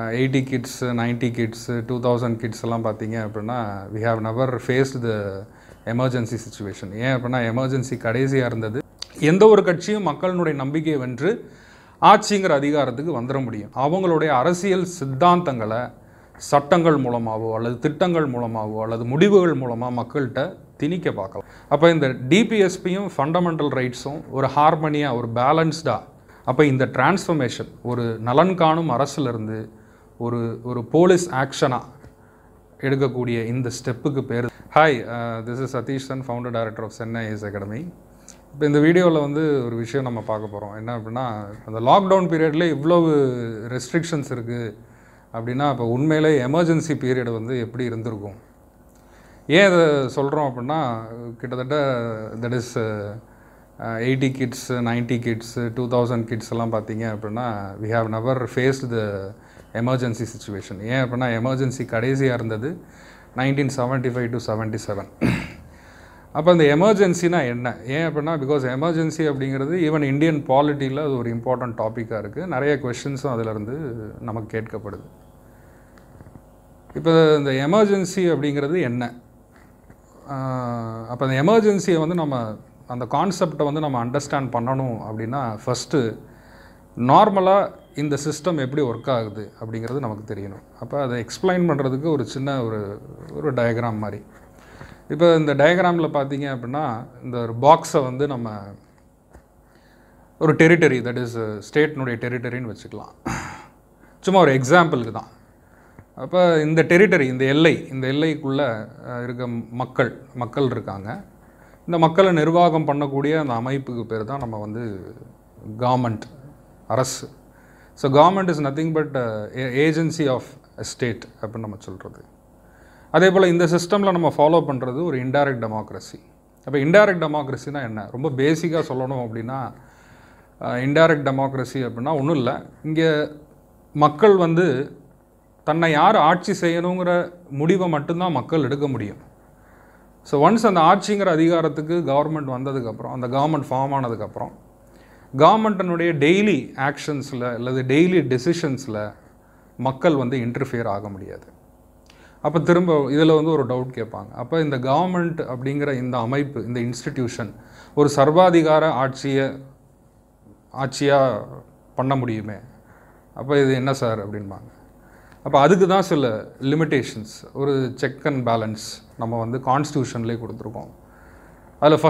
80 kids, 90 kids, 2000 kids எல்லாம் பார்த்தீங்க அப்படின்னா we have never faced the emergency situation. ஏன் அப்படின்னா எமர்ஜென்சி கடைசியாக இருந்தது. எந்த ஒரு கட்சியும் மக்களுடைய நம்பிக்கையை வென்று ஆட்சிங்கிற அதிகாரத்துக்கு வந்துட முடியும். அவங்களுடைய அரசியல் சித்தாந்தங்களை சட்டங்கள் மூலமாகவோ அல்லது திட்டங்கள் மூலமாகவோ அல்லது முடிவுகள் மூலமாக மக்கள்கிட்ட திணிக்க பார்க்கலாம். அப்போ இந்த டிபிஎஸ்பியும் ஃபண்டமெண்டல் ரைட்ஸும் ஒரு ஹார்மனியாக ஒரு பேலன்ஸ்டாக அப்போ இந்த டிரான்ஸ்ஃபர்மேஷன் ஒரு நலன் காணும் அரசிலிருந்து ஒரு ஒரு போலீஸ் ஆக்ஷனாக எடுக்கக்கூடிய இந்த ஸ்டெப்புக்கு பேர். Hi, this is Satheesan, founder director of Chennai IAS academy. இப்போ இந்த வீடியோவில் வந்து ஒரு விஷயம் நம்ம பார்க்க போகிறோம். என்ன அப்படின்னா, அந்த லாக்டவுன் பீரியடில் இவ்வளவு ரெஸ்ட்ரிக்ஷன்ஸ் இருக்குது அப்படின்னா இப்போ உண்மையிலே எமர்ஜென்சி பீரியட் வந்து எப்படி இருந்திருக்கும். ஏன் இதை சொல்கிறோம் அப்படின்னா, கிட்டத்தட்ட that is 80 kids, 90 kids, 2000 kids எல்லாம் பார்த்தீங்க அப்படின்னா we have never faced the emergency situation. ஏன் அப்படின்னா எமர்ஜென்சி கடைசியாக இருந்தது 1975 to 77. அப்போ அந்த எமர்ஜென்சினா என்ன, ஏன் அப்படின்னா பிகாஸ் எமர்ஜென்சி அப்படிங்கிறது ஈவன் இந்தியன் பாலிட்டியில் அது ஒரு இம்பார்ட்டண்ட் டாப்பிக்காக இருக்குது. நிறைய கொஸ்டின்ஸும் அதிலிருந்து நமக்கு கேட்கப்படுது. இப்போ இந்த எமர்ஜென்சி அப்படிங்கிறது என்ன, அப்போ அந்த எமர்ஜென்சியை வந்து நம்ம அந்த கான்செப்டை வந்து நம்ம அண்டர்ஸ்டாண்ட் பண்ணணும் அப்படின்னா ஃபஸ்ட்டு நார்மலாக இந்த சிஸ்டம் எப்படி ஒர்க் ஆகுது அப்படிங்கிறது நமக்கு தெரியணும். அப்போ அதை எக்ஸ்பிளைன் பண்ணுறதுக்கு ஒரு சின்ன ஒரு டயக்ராம் மாதிரி. இப்போ இந்த டயக்ராமில் பார்த்தீங்க அப்படின்னா இந்த ஒரு பாக்ஸை வந்து நம்ம ஒரு டெரிட்டரி, தட் இஸ் ஸ்டேட்னுடைய டெரிட்டரின்னு வச்சுக்கலாம், சும்மா ஒரு எக்ஸாம்பிளுக்கு தான். அப்போ இந்த டெரிட்டரி, இந்த எல்லைக்குள்ளே இருக்க மக்கள் இருக்காங்க. இந்த மக்களை நிர்வாகம் பண்ணக்கூடிய அந்த அமைப்புக்கு பேர் தான் நம்ம வந்து கவர்மெண்ட், அரசு. So government is nothing but agency of state அப்படின்னு நம்ம சொல்கிறது. அதே போல் இந்த சிஸ்டமில் நம்ம ஃபாலோ பண்ணுறது ஒரு இன்டைரக்ட் டெமோக்ரஸி. அப்போ இன்டைரக்ட் டெமோக்ரஸினா என்ன, ரொம்ப பேசிக்காக சொல்லணும் அப்படின்னா இன்டைரக்ட் டெமோக்ரஸி அப்படின்னா ஒன்றும் இல்லை, இங்கே மக்கள் வந்து தன்னை யார் ஆட்சி செய்யணுங்கிற முடிவை மட்டும்தான் மக்கள் எடுக்க முடியும். ஸோ ஒன்ஸ் அந்த ஆட்சிங்கிற அதிகாரத்துக்கு கவர்மெண்ட் வந்ததுக்கப்புறம், அந்த கவர்மெண்ட் ஃபார்ம் ஆனதுக்கப்புறம் கவர்மெண்ட்டினுடைய டெய்லி ஆக்ஷன்ஸில் அல்லது டெய்லி டெசிஷன்ஸில் மக்கள் வந்து இன்டர்ஃபியர் ஆக முடியாது. அப்போ திரும்ப இதில் வந்து ஒரு டவுட் கேட்பாங்க, அப்போ இந்த கவர்மெண்ட் அப்படிங்கிற இந்த அமைப்பு, இந்த இன்ஸ்டிடியூஷன் ஒரு சர்வாதிகார ஆட்சியாக பண்ண முடியுமே, அப்போ இது என்ன சார் அப்படின்பாங்க. அப்போ அதுக்கு தான் சில லிமிட்டேஷன்ஸ், ஒரு செக் அண்ட் பேலன்ஸ் நம்ம வந்து கான்ஸ்டியூஷன்லேயே கொடுத்துருக்கோம். அதில்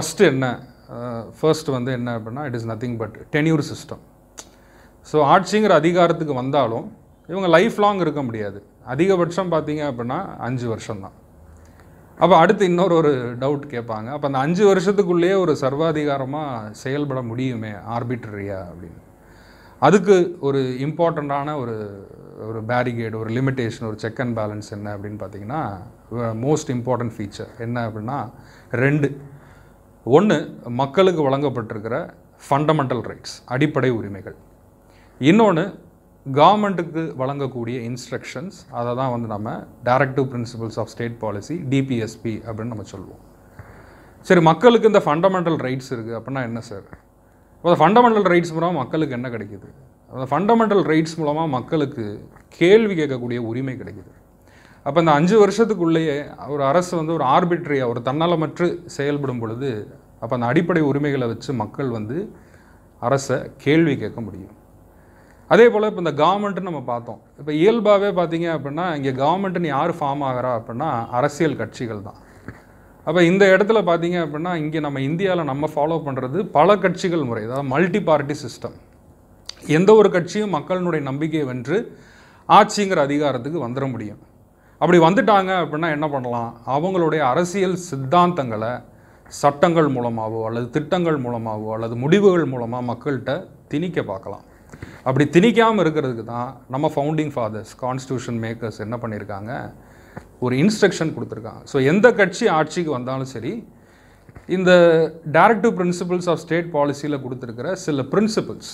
ஃபர்ஸ்ட் வந்து என்ன அப்படின்னா it is nothing but tenure system. So ஆட்சிங்கிற அதிகாரத்துக்கு வந்தாலும் இவங்க லைஃப் லாங் இருக்க முடியாது, அதிகபட்சம் பார்த்தீங்க அப்படின்னா 5 வருஷம்தான். அப்போ அடுத்து இன்னொரு டவுட் கேட்பாங்க, அப்போ அந்த 5 வருஷத்துக்குள்ளேயே ஒரு சர்வாதிகாரமாக செயல்பட முடியுமே ஆர்பிட்ரரியா அப்படின்னு. அதுக்கு ஒரு இம்பார்ட்டண்ட்டான ஒரு ஒரு பேரிகேட், ஒரு லிமிட்டேஷன், ஒரு செக் அண்ட் பேலன்ஸ் என்ன அப்படின்னு பார்த்தீங்கன்னா மோஸ்ட் இம்பார்ட்டண்ட் ஃபீச்சர் என்ன அப்படின்னா 2. ஒன்று, மக்களுக்கு வழங்கப்பட்டிருக்கிற ஃபண்டமெண்டல் ரைட்ஸ், அடிப்படை உரிமைகள். இன்னொன்று, கவர்மெண்ட்டுக்கு வழங்கக்கூடிய இன்ஸ்ட்ரக்ஷன்ஸ், அதை தான் வந்து நம்ம directive principles of state policy, DPSP அப்படின்னு நம்ம சொல்லுவோம். சரி, மக்களுக்கு இந்த ஃபண்டமெண்டல் ரைட்ஸ் இருக்குது அப்படின்னா என்ன சார், அந்த ஃபண்டமெண்டல் ரைட்ஸ் மூலமாக மக்களுக்கு என்ன கிடைக்கிது, அந்த ஃபண்டமெண்டல் ரைட்ஸ் மூலமாக மக்களுக்கு கேள்வி கேட்கக்கூடிய உரிமை கிடைக்கிது. அப்போ இந்த 5 வருஷத்துக்குள்ளேயே ஒரு அரசு வந்து ஒரு ஆர்பிட்ரியாக, ஒரு தன்னலமற்று செயல்படும் பொழுது அப்போ அந்த அடிப்படை உரிமைகளை வச்சு மக்கள் வந்து அரசை கேள்வி கேட்க முடியும். அதே போல் இப்போ இந்த கவர்மெண்ட்டுன்னு நம்ம பார்த்தோம். இப்போ இயல்பாகவே பார்த்தீங்க அப்படின்னா இங்கே கவர்மெண்ட்டுன்னு யார் ஃபார்ம் ஆகிறா அப்படின்னா அரசியல் கட்சிகள் தான். அப்போ இந்த இடத்துல பார்த்தீங்க அப்படின்னா இங்கே நம்ம இந்தியாவில் நம்ம ஃபாலோ பண்ணுறது பல கட்சிகள் முறை, அதாவது மல்டி பார்ட்டி சிஸ்டம். எந்த ஒரு கட்சியும் மக்களுடைய நம்பிக்கையை வென்று ஆட்சிங்கிற அதிகாரத்துக்கு வந்துட முடியும். அப்படி வந்துட்டாங்க அப்படின்னா என்ன பண்ணலாம், அவங்களுடைய அரசியல் சித்தாந்தங்களை சட்டங்கள் மூலமாகவோ அல்லது திட்டங்கள் மூலமாகவோ அல்லது முடிவுகள் மூலமாக மக்கள்கிட்ட திணிக்க பார்க்கலாம். அப்படி திணிக்காமல் இருக்கிறதுக்கு தான் நம்ம ஃபவுண்டிங் ஃபாதர்ஸ், கான்ஸ்டியூஷன் மேக்கர்ஸ் என்ன பண்ணியிருக்காங்க, ஒரு இன்ஸ்ட்ரக்ஷன் கொடுத்துருக்காங்க. ஸோ எந்த கட்சி ஆட்சிக்கு வந்தாலும் சரி, இந்த டைரக்டிவ் பிரின்சிபல்ஸ் ஆஃப் ஸ்டேட் பாலிசியில் கொடுத்துருக்கிற சில பிரின்சிபல்ஸ்,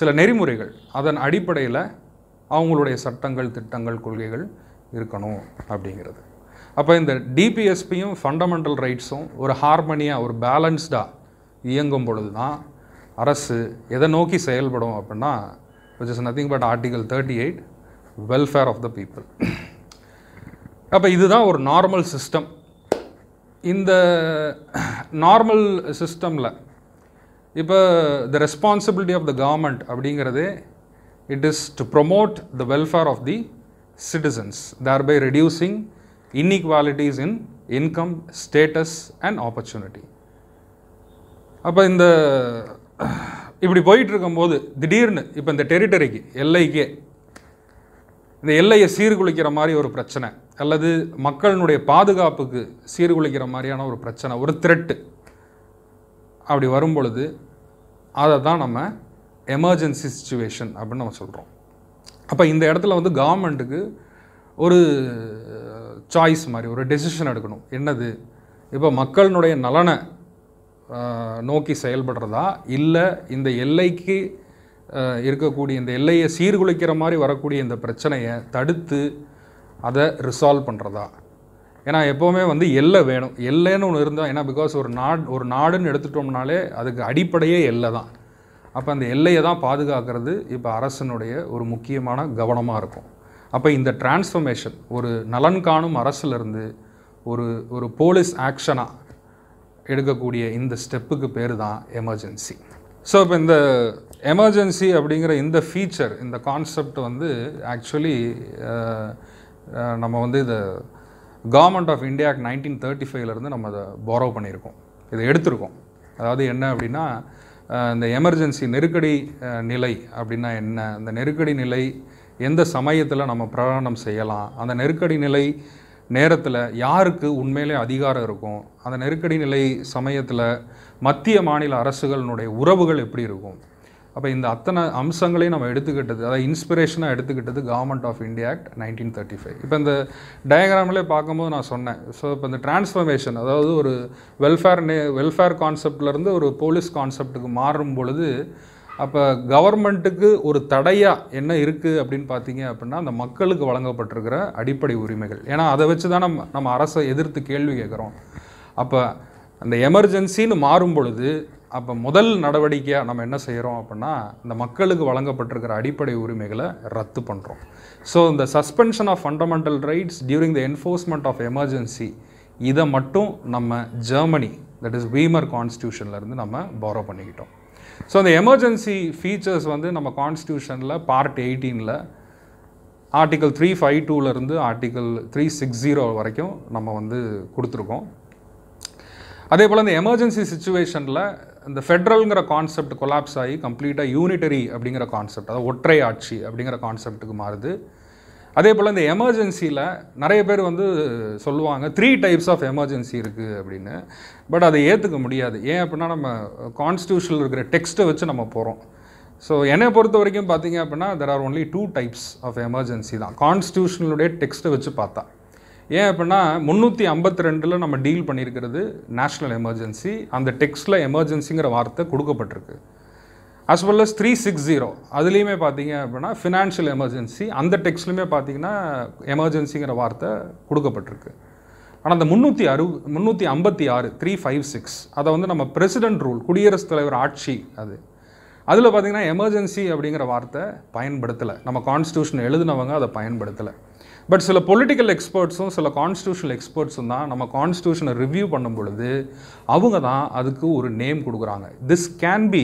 சில நெறிமுறைகள், அதன் அடிப்படையில் அவங்களுடைய சட்டங்கள், திட்டங்கள், கொள்கைகள் இருக்கணும் அப்படிங்கிறது. அப்போ இந்த டிபிஎஸ்பியும் ஃபண்டமெண்டல் ரைட்ஸும் ஒரு ஹார்மனியாக ஒரு பேலன்ஸ்டாக இயங்கும் பொழுது தான் அரசு எதை நோக்கி செயல்படும் அப்படின்னா which is nothing but Article 38, welfare of the people. அப்போ இதுதான் ஒரு நார்மல் சிஸ்டம். இந்த நார்மல் சிஸ்டமில் இப்போ the responsibility of the government அப்படிங்கிறது it is to promote the welfare of the citizens, thereby reducing inequalities in income, status and opportunity. அப்போ இந்த இப்படி போயிட்டு இருக்கும்போது திடீர்னு இப்போ இந்த டெரிட்டரிக்கு எல்லைக்கே இந்த எல்லையை சீர்குலைக்கிற மாதிரி ஒரு பிரச்சனை அல்லது மக்களுடைய பாதுகாப்புக்கு சீர்குலைக்கிற மாதிரியான ஒரு பிரச்சனை ஒரு த்ரெட்டு அப்படி வரும் பொழுது அதை தான் நம்ம எமர்ஜென்சி சிச்சுவேஷன் அப்படின்னு நம்ம சொல்கிறோம். அப்போ இந்த இடத்துல வந்து கவர்மெண்ட்டுக்கு ஒரு சாய்ஸ் மாதிரி ஒரு டெசிஷன் எடுக்கணும். என்னது இப்போ மக்களுடைய நலனை நோக்கி செயல்படுறதா இல்லை இந்த எல்லைக்கு இருக்கக்கூடிய இந்த எல்லையை சீர்குலைக்கிற மாதிரி வரக்கூடிய இந்த பிரச்சனையை தடுத்து அதை ரிசால்வ் பண்ணுறதா? ஏன்னா எப்போவுமே வந்து எல்லை வேணும், எல்லைன்னு ஒன்று இருந்தால் ஏன்னா பிகாஸ் ஒரு நாடுன்னு எடுத்துட்டோம்னாலே அதுக்கு அடிப்படையே எல்லை தான். அப்போ அந்த எல்லையை தான் பாதுகாக்கிறது இப்போ அரசனுடைய ஒரு முக்கியமான கவனமாக இருக்கும். அப்போ இந்த டிரான்ஸ்ஃபர்மேஷன் ஒரு நலன் காணும் அரசிலிருந்து ஒரு ஒரு போலீஸ் ஆக்ஷனாக எடுக்கக்கூடிய இந்த ஸ்டெப்புக்கு பேர் தான் எமர்ஜென்சி. ஸோ இப்போ இந்த எமர்ஜென்சி அப்படிங்கிற இந்த ஃபீச்சர் இந்த கான்செப்ட் வந்து ஆக்சுவலி நம்ம வந்து இதை கவர்மெண்ட் ஆஃப் இந்தியா 1935 நம்ம அதை பாரோ பண்ணியிருக்கோம், இதை எடுத்திருக்கோம். அதாவது என்ன அப்படின்னா இந்த எமர்ஜென்சி நெருக்கடி நிலை அப்படின்னா என்ன, அந்த நெருக்கடி நிலை எந்த சமயத்தில் நம்ம பிரகடனம் செய்யலாம், அந்த நெருக்கடி நிலை நேரத்தில் யாருக்கு உண்மையிலே அதிகாரம் இருக்கும், அந்த நெருக்கடி நிலை சமயத்தில் மத்திய மாநில அரசுகளினுடைய உறவுகள் எப்படி இருக்கும், அப்போ இந்த அத்தனை அம்சங்களையும் நம்ம எடுத்துக்கிட்டது அதை இன்ஸ்பிரேஷனாக எடுத்துக்கிட்டது கவர்மெண்ட் ஆஃப் இந்தியா ஆக்ட் 1935. இப்போ இந்த டயக்ராம்லே பார்க்கும்போது நான் சொன்னேன். ஸோ இப்போ இந்த டிரான்ஸ்ஃபர்மேஷன் அதாவது ஒரு வெல்ஃபேர் கான்செப்ட்லேருந்து ஒரு போலீஸ் கான்செப்டுக்கு மாறும் பொழுது அப்போ கவர்மெண்ட்டுக்கு ஒரு தடையாக என்ன இருக்குது அப்படின்னு பார்த்தீங்க அப்படின்னா அந்த மக்களுக்கு வழங்கப்பட்டிருக்கிற அடிப்படை உரிமைகள். ஏன்னா அதை வச்சு தான் நம்ம அரசை எதிர்த்து கேள்வி கேட்குறோம். அப்போ அந்த எமர்ஜென்சின்னு மாறும் பொழுது அப்போ முதல் நடவடிக்கையாக நம்ம என்ன செய்கிறோம் அப்படின்னா இந்த மக்களுக்கு வழங்கப்பட்டிருக்கிற அடிப்படை உரிமைகளை ரத்து பண்ணுறோம். ஸோ இந்த suspension of fundamental rights during the enforcement of emergency இதை மட்டும் நம்ம ஜெர்மனி தட் இஸ் வீமர் கான்ஸ்டியூஷன்லேருந்து நம்ம பாரோ பண்ணிக்கிட்டோம். ஸோ அந்த எமர்ஜென்சி ஃபீச்சர்ஸ் வந்து நம்ம கான்ஸ்டியூஷனில் பார்ட் 18 ஆர்டிக்கல் 352 ஆர்டிக்கல் 360 வரைக்கும் நம்ம வந்து கொடுத்துருக்கோம். அதே போல் இந்த எமர்ஜென்சி சிச்சுவேஷனில் இந்த ஃபெட்ரல்ங்கிற கான்செப்ட் கொலாப்ஸ் ஆகி கம்ப்ளீட்டாக யூனிட்டரி அப்படிங்கிற கான்செப்ட் அதாவது ஒற்றை ஆட்சி அப்படிங்கிற கான்செப்ட்டுக்கு மாறுது. அதே போல் இந்த எமர்ஜென்சியில் நிறைய பேர் வந்து சொல்லுவாங்க 3 types ஆஃப் எமர்ஜென்சி இருக்குது அப்படின்னு. பட் அதை ஏற்றுக்க முடியாது. ஏன் அப்படின்னா நம்ம கான்ஸ்டியூஷனில் இருக்கிற டெக்ஸ்ட்டை வச்சு நம்ம போகிறோம். ஸோ என்னை பொறுத்த வரைக்கும் பார்த்திங்க அப்படின்னா there are only 2 types of emergency தான் கான்ஸ்டியூஷனுடைய டெக்ஸ்ட்டை வச்சு பார்த்தா. ஏன் அப்படின்னா 352 நம்ம டீல் பண்ணியிருக்கிறது நேஷ்னல் எமர்ஜென்சி, அந்த டெக்ஸ்ட்டில் எமர்ஜென்சிங்கிற வார்த்தை கொடுக்கப்பட்டிருக்கு. as well as 360 அதுலேயுமே பார்த்தீங்க அப்படின்னா ஃபினான்ஷியல் எமர்ஜென்சி அந்த டெக்ஸ்ட்லையுமே பார்த்தீங்கன்னா எமர்ஜென்சிங்கிற வார்த்தை கொடுக்கப்பட்டிருக்கு. ஆனால் அந்த 356 356 அதை வந்து நம்ம பிரசிடென்ட் ரூல் குடியரசுத் தலைவர் ஆட்சி அது அதில் பார்த்திங்கன்னா எமர்ஜென்சி அப்படிங்கிற வார்த்தை பயன்படுத்தலை, நம்ம கான்ஸ்டியூஷன் எழுதினவங்க அதை பயன்படுத்தலை. பட் சில பொலிட்டிக்கல் எக்ஸ்பர்ட்ஸும் சில கான்ஸ்டியூஷனல் எக்ஸ்பர்ட்ஸும் தான் நம்ம கான்ஸ்டியூஷனை ரிவ்யூ பண்ணும் பொழுது அவங்க தான் அதுக்கு ஒரு நேம் கொடுக்குறாங்க. This can be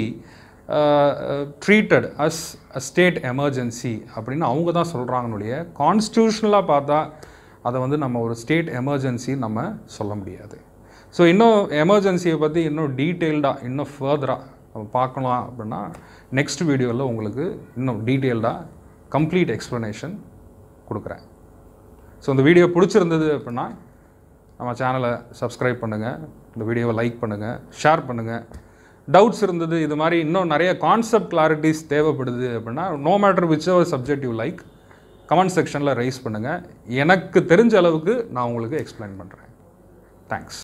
treated as a state emergency அப்படின்னு அவங்க தான் சொல்கிறாங்கனுடைய கான்ஸ்டியூஷனலாக பார்த்தா அதை வந்து நம்ம ஒரு ஸ்டேட் எமர்ஜென்சி நம்ம சொல்ல முடியாது. ஸோ இன்னும் எமர்ஜென்சியை பற்றி இன்னும் டீட்டெயில்டாக இன்னும் ஃபர்தராக நம்ம பார்க்கலாம் அப்படின்னா நெக்ஸ்ட் வீடியோவில் உங்களுக்கு இன்னும் டீட்டெயில்டாக கம்ப்ளீட் எக்ஸ்ப்ளனேஷன் கொடுக்குறேன். ஸோ இந்த வீடியோ பிடிச்சிருந்தது அப்படின்னா நம்ம சேனலை சப்ஸ்கிரைப் பண்ணுங்கள், இந்த வீடியோவை லைக் பண்ணுங்கள், ஷேர் பண்ணுங்கள். டவுட்ஸ் இருந்தது இது மாதிரி இன்னும் நிறைய கான்செப்ட் கிளாரிட்டிஸ் தேவைப்படுது அப்படின்னா no matter whichever subject you like comment செக்ஷனில் ரைஸ் பண்ணுங்கள். எனக்கு தெரிஞ்ச அளவுக்கு நான் உங்களுக்கு எக்ஸ்பிளைன் பண்ணுறேன். தேங்க்ஸ்.